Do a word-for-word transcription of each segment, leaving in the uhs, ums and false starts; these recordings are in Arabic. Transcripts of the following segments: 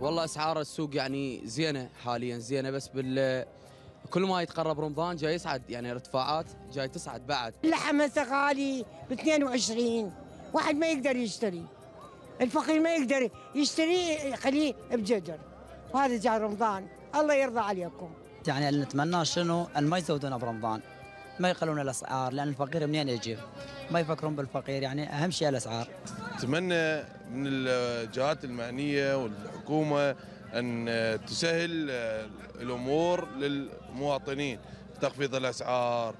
والله اسعار السوق يعني زينه حاليا، زينه بس بال كل ما يتقرب رمضان جاي يصعد، يعني ارتفاعات جاي تصعد بعد. اللحم هسه غالي ب اثنين وعشرين، واحد ما يقدر يشتري، الفقير ما يقدر يشتري يخليه بجدر، وهذا جاي رمضان الله يرضى عليكم. يعني اللي نتمناه شنو؟ ان ما يزودونا برمضان، ما يقلون الاسعار، لان الفقير منين يجيب؟ ما يفكرون بالفقير، يعني اهم شيء الاسعار. اتمنى من الجهات المعنيه والحكومه ان تسهل الامور للمواطنين، تخفيض الاسعار،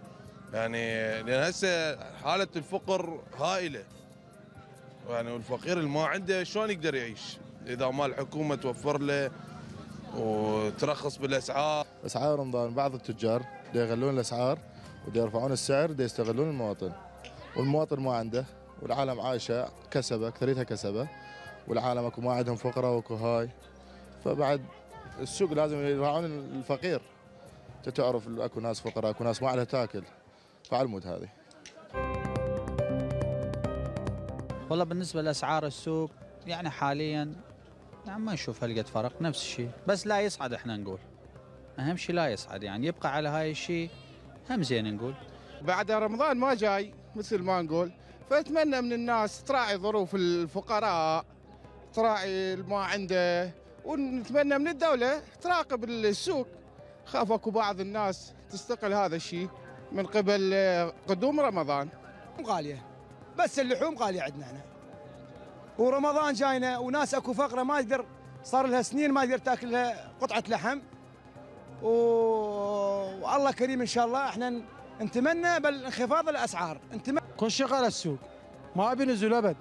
يعني لان هسه حاله الفقر هائله. يعني والفقير اللي ما عنده شلون يقدر يعيش؟ اذا ما الحكومه توفر له وترخص بالاسعار. اسعار رمضان بعض التجار دا يغلون الاسعار ودا يرفعون السعر، دا يستغلون المواطن، والمواطن ما عنده، والعالم عايشه كسبه، اكثريتها كسبه، والعالم اكو ما عندهم فقراء واكو هاي، فبعد السوق لازم يراعون الفقير. انت تعرف اكو ناس فقراء، اكو ناس ما عليها تاكل، فعالمود هذه. والله بالنسبه لاسعار السوق يعني حاليا يعني ما نشوف هالقد فرق، نفس الشيء، بس لا يصعد، احنا نقول اهم شيء لا يصعد، يعني يبقى على هاي الشيء هم زين نقول. بعد رمضان ما جاي مثل ما نقول، فاتمنى من الناس تراعي ظروف الفقراء، تراعي ما عنده، ونتمنى من الدولة تراقب السوق. خاف اكو بعض الناس تستقل هذا الشيء من قبل قدوم رمضان. غالية، بس اللحوم غالية عندنا احنا، ورمضان جاينا، وناس اكو فقرة ما تقدر، صار لها سنين ما تقدر تاكل لها قطعة لحم، و... والله كريم ان شاء الله. احنا نتمنى بالانخفاض الاسعار، نتمنى كل شيء غالي السوق، ما ابي نزول ابد،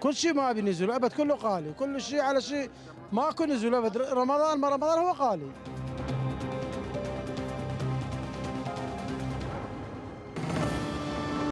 كل شيء ما ابي نزول ابد، كله غالي، كل شيء على شيء، ماكو نزول ابد. رمضان ما رمضان هو غالي.